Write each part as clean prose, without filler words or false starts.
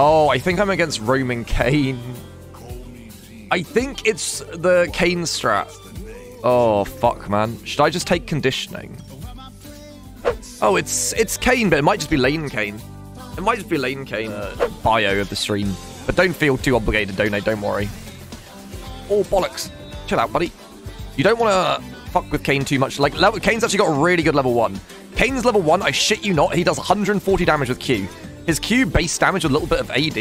Oh, I think I'm against roaming Kayn. I think it's the Kayn strat. Oh, fuck, man. Should I just take conditioning? Oh, it's Kayn, but it might just be lane Kayn. It might just be lane Kayn. Bio of the stream. But don't feel too obligated to donate, don't worry. Oh, bollocks. Chill out, buddy. You don't want to fuck with Kayn too much. Like, Kayn's actually got a really good level 1. Kayn's level 1, I shit you not, he does 140 damage with Q. His Q base damage, a little bit of AD.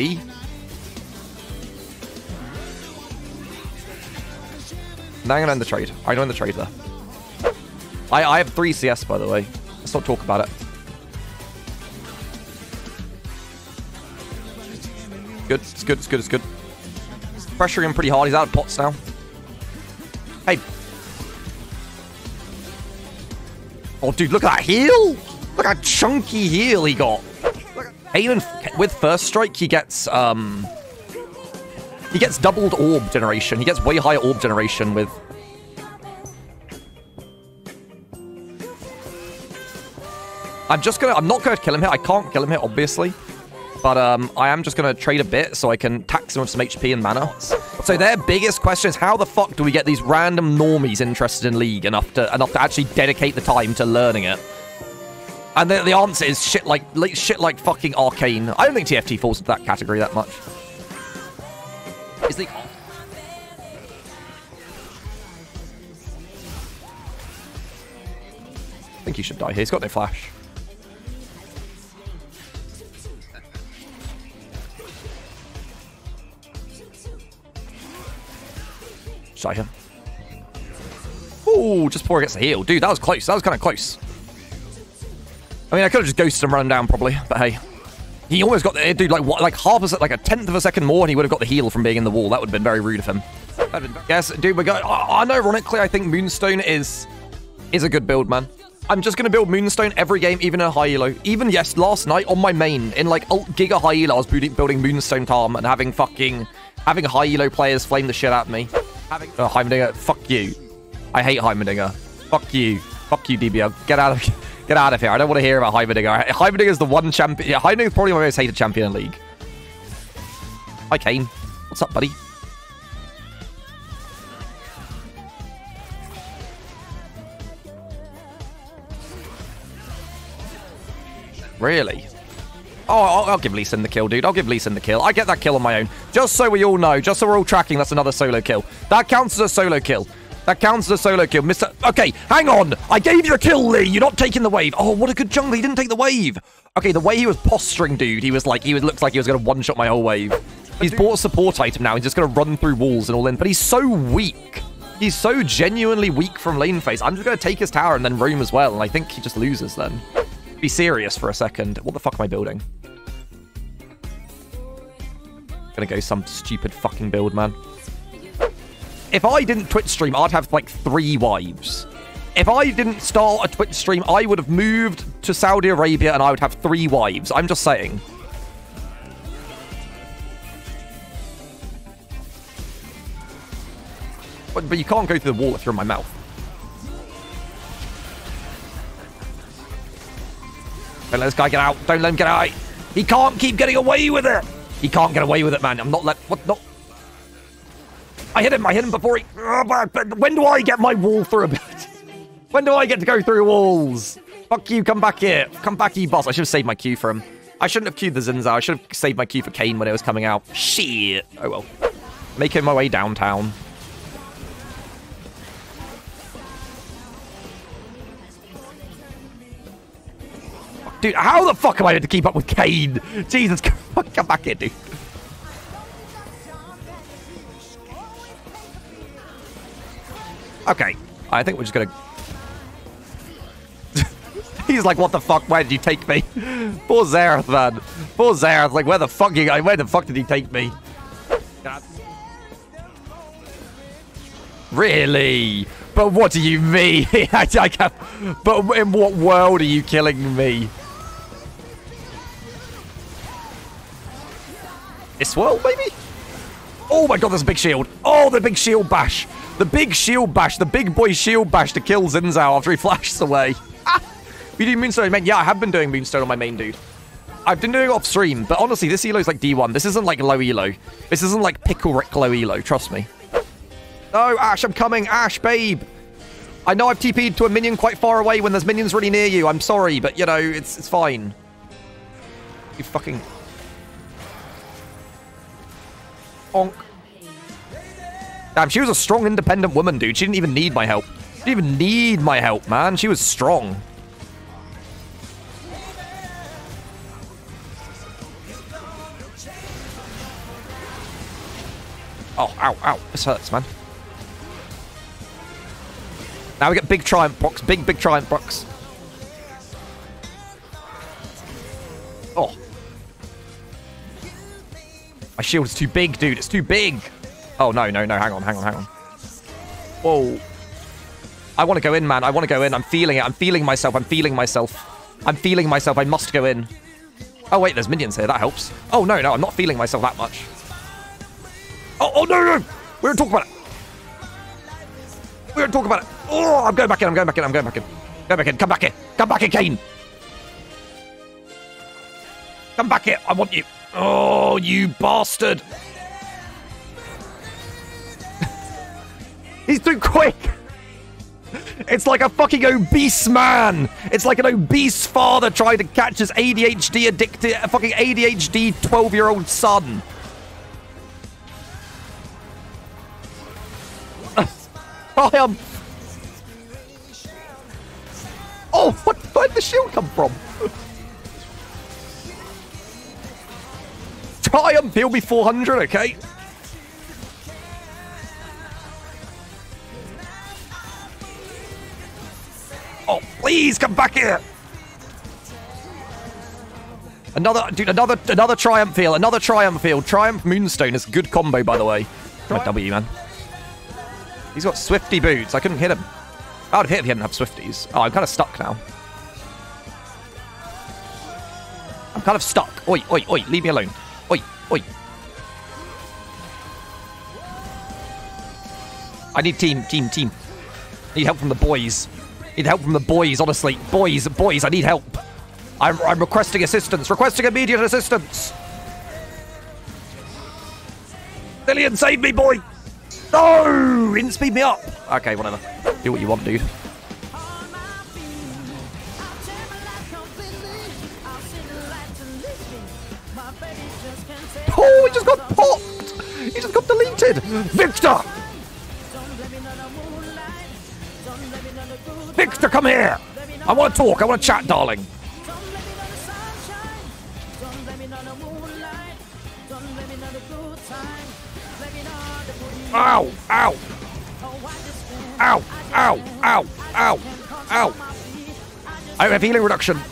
Now I'm going to end the trade. I don't end the trade there. I have 3 CS, by the way. Let's not talk about it. Good. It's good. It's good. It's good. Pressuring him pretty hard. He's out of pots now. Hey. Oh, dude, look at that heal. Look at that chunky heal he got. Kayn with first strike, he gets doubled orb generation. He gets way higher orb generation with... I'm not going to kill him here. I can't kill him here, obviously. But I am just going to trade a bit so I can tax him with some HP and mana. So their biggest question is, how the fuck do we get these random normies interested in League enough to actually dedicate the time to learning it? And the answer is shit like fucking Arcane. I don't think TFT falls into that category that much. Is League off? I think he should die here. He's got no flash. Zyra. Ooh, just before he gets the heal. Dude, that was close. That was kind of close. I mean, I could have just ghosted him running down, probably. But hey. He almost got the... Dude, like what, like half a... Like a tenth of a second more, and he would have got the heal from being in the wall. That would have been very rude of him. Yes, dude, we're going... Unironically, I think Moonstone is a good build, man. I'm just going to build Moonstone every game, even in a high elo. Even, yes, last night on my main, in, like, alt-giga high elo, I was building Moonstone Tahm and having fucking... Having high elo players flame the shit out of me. Oh, Heimerdinger, fuck you. I hate Heimerdinger. Fuck you. Fuck you, DBL. Get out of here. I don't want to hear about Heimerdinger. Heimerdinger is the one champion. Yeah, Heimerdinger is probably my most hated champion in League. Hi, Kayn. What's up, buddy? Really? Oh, I'll give Lee Sin the kill, dude. I'll give Lee Sin the kill. I get that kill on my own. Just so we all know, just so we're all tracking, that's another solo kill. That counts as a solo kill. That counts as a solo kill. Mr. Okay, hang on. I gave you a kill, Lee. You're not taking the wave. Oh, what a good jungle. He didn't take the wave. Okay, the way he was posturing, dude, looks like he was going to one-shot my whole wave. He's bought a support item now. He's just going to run through walls and all in. But he's so weak. He's so genuinely weak from lane phase. I'm just going to take his tower and then roam as well. And I think he just loses then. Be serious for a second. What the fuck am I building? Gonna go some stupid fucking build, man. If I didn't Twitch stream, I'd have like 3 wives. If I didn't start a Twitch stream, I would have moved to Saudi Arabia and I would have 3 wives. I'm just saying. But you can't go through the wall if you're in my mouth. Don't let this guy get out. Don't let him get out. He can't keep getting away with it. He can't get away with it, man. I'm not let... What? No. I hit him. I hit him before he... When do I get my wall through a bit? When do I get to go through walls? Fuck you. Come back here. Come back, you boss. I should have saved my Q for him. I shouldn't have Q'd the Zinza. I should have saved my Q for Kayn when it was coming out. Shit. Oh, well. Making my way downtown. Dude, how the fuck am I going to keep up with Kayn? Jesus, come back here, dude. Okay, I think we're just going to... He's like, what the fuck? Where did you take me? Poor Zareth, man. Poor Zareth. Like, where the fuck you going? Where the fuck did he take me? God. Really? But what do you mean? I can't... But in what world are you killing me? This world, maybe? Oh my god, there's a big shield. Oh, the big shield bash. The big shield bash. The big boy shield bash to kill Xin Zhao after he flashes away. Ah! You do Moonstone on main? Yeah, I have been doing Moonstone on my main, dude. I've been doing it off stream, but honestly, this elo's like D1. This isn't like low elo. This isn't like pickle Rick low elo, trust me. No, Ash, I'm coming. Ash, babe. I know I've TP'd to a minion quite far away when there's minions really near you. I'm sorry, but, you know, it's fine. You fucking... Bonk. Damn, she was a strong, independent woman, dude. She didn't even need my help. She didn't even need my help, man. She was strong. Oh, ow, ow. This hurts, man. Now we get big triumph box. Big, big triumph box. Oh. My shield is too big, dude. It's too big. Oh, no, no, no. Hang on, hang on, hang on. Whoa. I want to go in, man. I want to go in. I'm feeling it. I'm feeling myself. I'm feeling myself. I'm feeling myself. I must go in. Oh, wait. There's minions here. That helps. Oh, no, no. I'm not feeling myself that much. Oh, oh, no, no. We don't talk about it. We don't talk about it. Oh, I'm going back in. I'm going back in. I'm going back in. Go back in. Come back in. Come back in, Kayn. Come back here. I want you. Oh, you bastard. He's too quick. It's like a fucking obese man. It's like an obese father trying to catch his ADHD addicted, fucking ADHD 12-year-old son. I am. Oh, what? Where'd the shield come from? Triumph, he'll be 400, okay? Oh, please come back here! Another, dude, another triumph field, another triumph field. Triumph Moonstone is a good combo, by the way. My W, man. He's got Swifty boots. I couldn't hit him. I would hit if he didn't have Swifties. Oh, I'm kind of stuck now. I'm kind of stuck. Oi, oi, oi. Leave me alone. Oi, oi. I need team. I need help from the boys. I need help from the boys, honestly. Boys, I need help. I'm requesting assistance. Requesting immediate assistance. Lillian, save me, boy. No! He didn't speed me up. Okay, whatever. Do what you want, dude. Oh, he just got popped! He just got deleted! Victor! Victor, come here! I want to talk. I want to chat, darling. Ow! Ow! Ow! Ow! Ow! Ow! Ow! I have healing reduction. I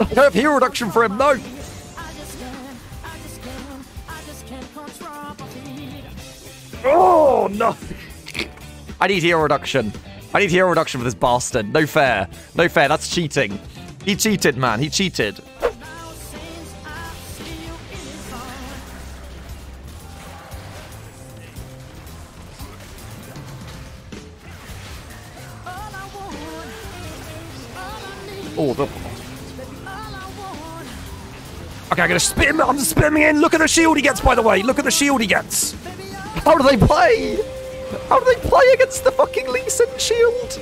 don't have heal reduction for him, no! Oh, no! I need heal reduction. I need heal reduction for this bastard. No fair. No fair, that's cheating. He cheated, man. He cheated. Oh, the... Okay, I'm gonna spit him. I'm spitting in. Look at the shield he gets, by the way. Look at the shield he gets. How do they play? How do they play against the fucking Lee Sin shield?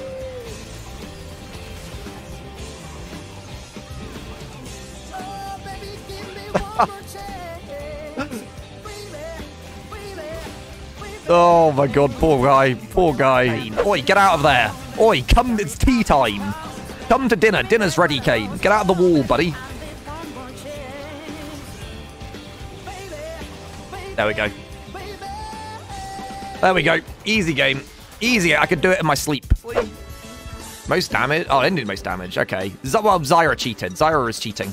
Oh, baby, give me one more chance. Oh my god, poor guy. Poor guy. Oi, get out of there. Oi, come, it's tea time. Come to dinner. Dinner's ready, Kayn. Get out of the wall, buddy. There we go. There we go. Easy game. Easy. I could do it in my sleep. Most damage. Oh, it didn't do most damage. Okay. Well, Zyra cheated. Zyra is cheating.